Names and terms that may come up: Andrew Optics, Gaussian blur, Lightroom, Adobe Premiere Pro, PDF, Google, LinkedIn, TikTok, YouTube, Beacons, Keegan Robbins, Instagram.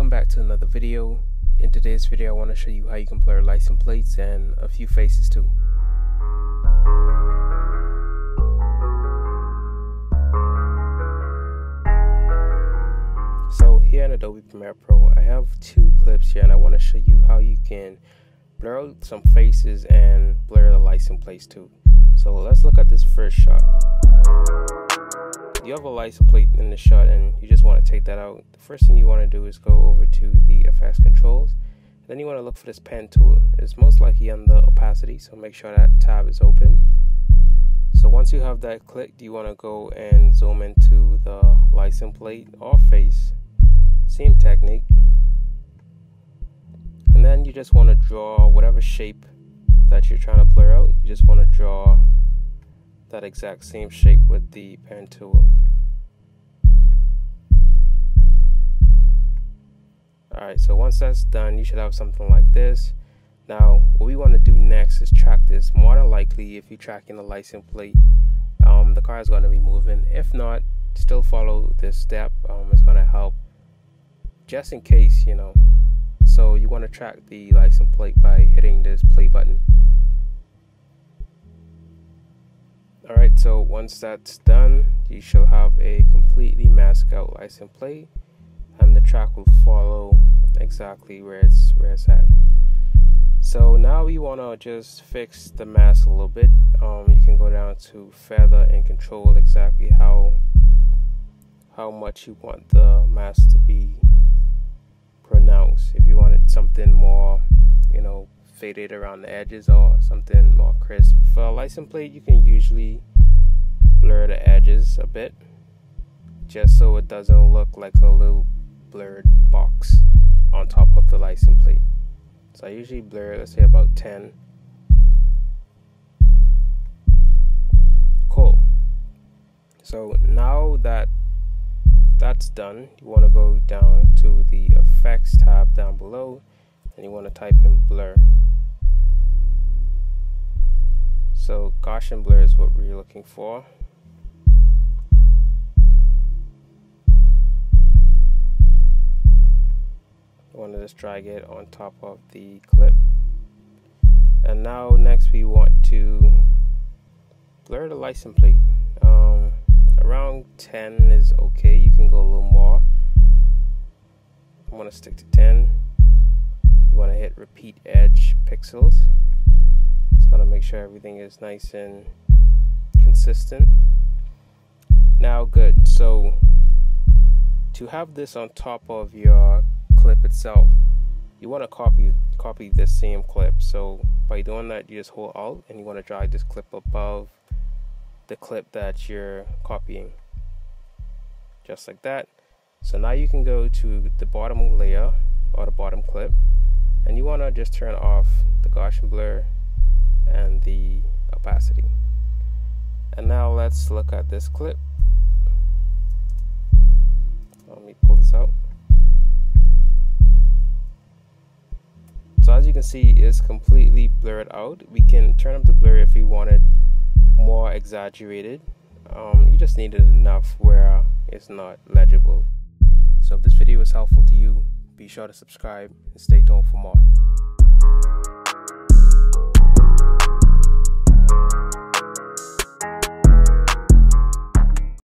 Welcome back to another video. In today's video I want to show you how you can blur license plates and a few faces too. So here in Adobe Premiere Pro I have two clips here and I want to show you how you can blur out some faces and blur the license plates too. So let's look at this first shot. You have a license plate in the shot and you just want to take that out. The first thing you want to do is go over to the effects controls. Then you want to look for this pen tool. It's most likely on the opacity, so make sure that tab is open. So once you have that clicked, you want to go and zoom into the license plate or face. Same technique. And then you just want to draw whatever shape that you're trying to blur out. You just want to draw that exact same shape with the pen tool. Alright, so once that's done, you should have something like this. Now, what we want to do next is track this. More than likely, if you're tracking the license plate, the car is going to be moving. If not, still follow this step. It's going to help just in case, you know. So you want to track the license plate by hitting this play button. Alright, so once that's done, you shall have a completely masked out license plate and the track will follow exactly where it's at. So now we want to just fix the mask a little bit. You can go down to feather and control exactly how much you want the mask to be pronounced. If you wanted something more, you know, faded around the edges or something more crisp. For a license plate you can usually blur the edges a bit just so it doesn't look like a little blurred box on top of the license plate. So I usually blur, let's say, about 10. Cool. So now that that's done, you want to go down to the effects tab down below and you want to type in blur. So Gaussian blur is what we're looking for. I want to just drag it on top of the clip. And now next we want to blur the license plate. Around 10 is okay. You can go a little more. I'm going to stick to 10. You want to hit repeat edge pixels. Gotta make sure everything is nice and consistent. Now good, so to have this on top of your clip itself, you want to copy this same clip. So by doing that, you just hold Alt and you want to drag this clip above the clip that you're copying, just like that. So now you can go to the bottom layer or the bottom clip and you want to just turn off the Gaussian blur and the opacity. And now let's look at this clip. Let me pull this out. So as you can see, it's completely blurred out. We can turn up the blur if you wanted more exaggerated. You just need it enough where it's not legible. So if this video was helpful to you, be sure to subscribe and stay tuned for more.